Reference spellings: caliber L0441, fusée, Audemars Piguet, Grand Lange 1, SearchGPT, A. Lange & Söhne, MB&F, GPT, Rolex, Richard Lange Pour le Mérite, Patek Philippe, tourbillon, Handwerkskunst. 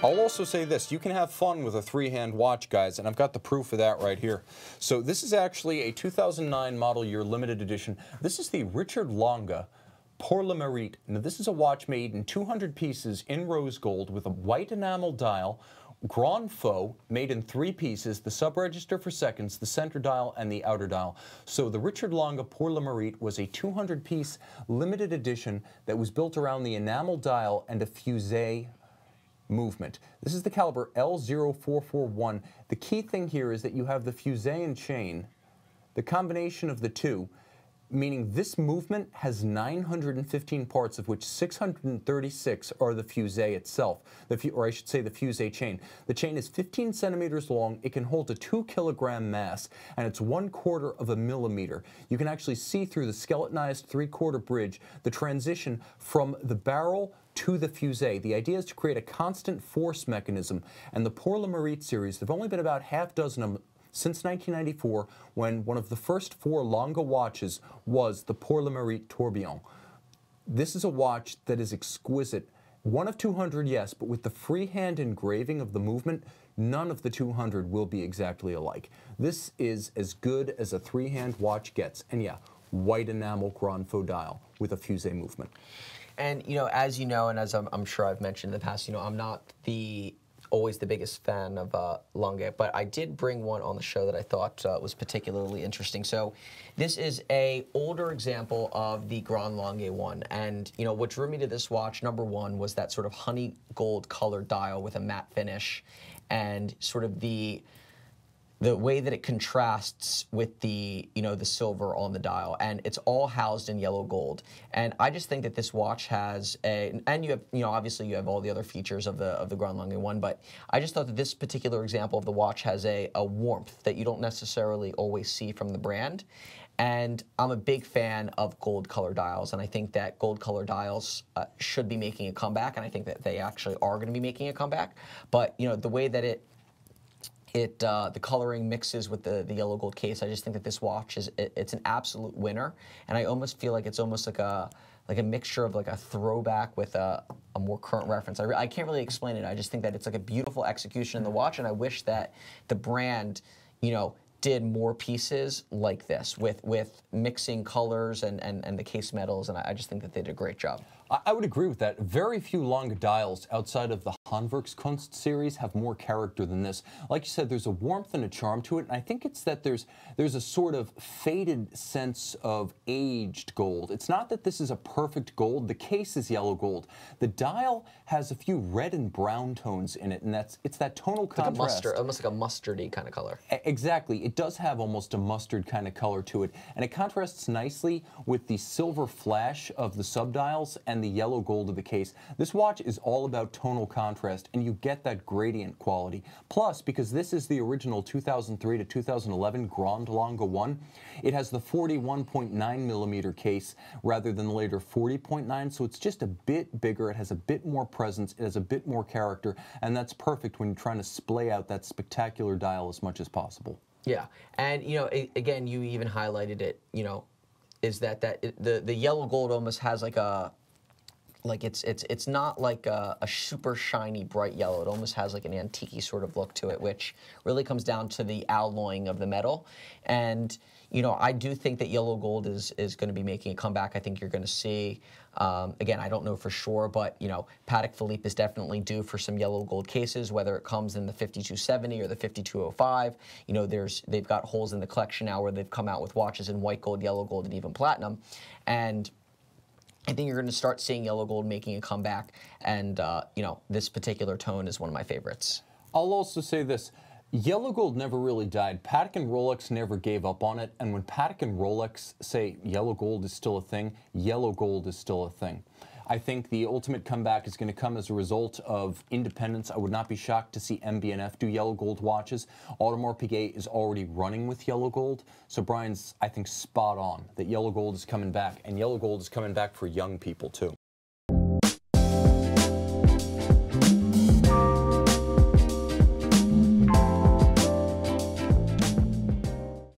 I'll also say this, you can have fun with a three-hand watch, guys, and I've got the proof of that right here. So this is actually a 2009 model year limited edition. This is the Richard Lange Pour le Mérite. Now this is a watch made in 200 pieces in rose gold with a white enamel dial, Grand Faux, made in 3 pieces, the subregister for seconds, the center dial, and the outer dial. So the Richard Lange Pour le Mérite was a 200-piece limited edition that was built around the enamel dial and a fusée movement. This is the caliber L0441. The key thing here is that you have the fusée and chain, the combination of the two, meaning this movement has 915 parts, of which 636 are the fusée itself, the fusée chain. The chain is 15 centimeters long, it can hold a 2-kilogram mass, and it's 1/4 of a millimeter. You can actually see through the skeletonized 3/4 bridge the transition from the barrel to the fusée. The idea is to create a constant force mechanism, and the Pour le Mérite series, there've only been about half dozen of them since 1994, when one of the first 4 Lange watches was the Pour le Mérite Tourbillon. This is a watch that is exquisite. One of 200, yes, but with the freehand engraving of the movement, none of the 200 will be exactly alike. This is as good as a three-hand watch gets. And yeah, white enamel Grand Faux dial with a fusée movement. And, you know, as you know, and as I'm sure I've mentioned in the past, you know, I'm not always the biggest fan of Lange, but I did bring one on the show that I thought was particularly interesting. So this is an older example of the Grand Lange 1, and you know what drew me to this watch, number one, was that sort of honey gold colored dial with a matte finish, and sort of the way that it contrasts with the, you know, the silver on the dial, and it's all housed in yellow gold. And I just think that this watch has a, and you have, you know, obviously you have all the other features of the Grand Lange 1, but I just thought that this particular example of the watch has a warmth that you don't necessarily always see from the brand. And I'm a big fan of gold color dials, and I think that gold color dials should be making a comeback, and I think that they actually are going to be making a comeback. But you know, the way that the coloring mixes with the yellow gold case, I just think that this watch is, it's an absolute winner, and I almost feel like it's almost like a mixture of like a throwback with a more current reference. I can't really explain it. I just think that it's like a beautiful execution in the watch, and I wish that the brand, you know, did more pieces like this with mixing colors and the case metals, and I just think that they did a great job. I would agree with that. Very few Lange dials outside of the Handwerkskunst series have more character than this. Like you said, there's a warmth and a charm to it, and I think it's that there's a sort of faded sense of aged gold. It's not that this is a perfect gold. The case is yellow gold. The dial has a few red and brown tones in it, and it's that tonal contrast. Like a mustard, almost like a mustardy kind of color. Exactly. It does have almost a mustard kind of color to it, and it contrasts nicely with the silver flash of the subdials and the yellow gold of the case. This watch is all about tonal contrast, and you get that gradient quality. Plus, because this is the original 2003 to 2011 Grand Lange 1, it has the 41.9 millimeter case rather than the later 40.9, so it's just a bit bigger, it has a bit more presence, it has a bit more character, and that's perfect when you're trying to splay out that spectacular dial as much as possible. Yeah, and you know, again, you even highlighted it, you know, is the yellow gold almost has like a, like it's not like a super shiny bright yellow. It almost has like an antique-y sort of look to it, which really comes down to the alloying of the metal. And you know, I do think that yellow gold is going to be making a comeback. I think you're going to see, again, I don't know for sure, but you know, Patek Philippe is definitely due for some yellow gold cases, whether it comes in the 5270 or the 5205. You know, they've got holes in the collection now where they've come out with watches in white gold, yellow gold, and even platinum. And I think you're going to start seeing yellow gold making a comeback, and you know, this particular tone is one of my favorites. I'll also say this. Yellow gold never really died. Patek and Rolex never gave up on it, and when Patek and Rolex say yellow gold is still a thing, yellow gold is still a thing. I think the ultimate comeback is going to come as a result of independence. I would not be shocked to see MB&F do yellow gold watches. Audemars Piguet is already running with yellow gold, so Brian's, I think, spot on that yellow gold is coming back, and yellow gold is coming back for young people too.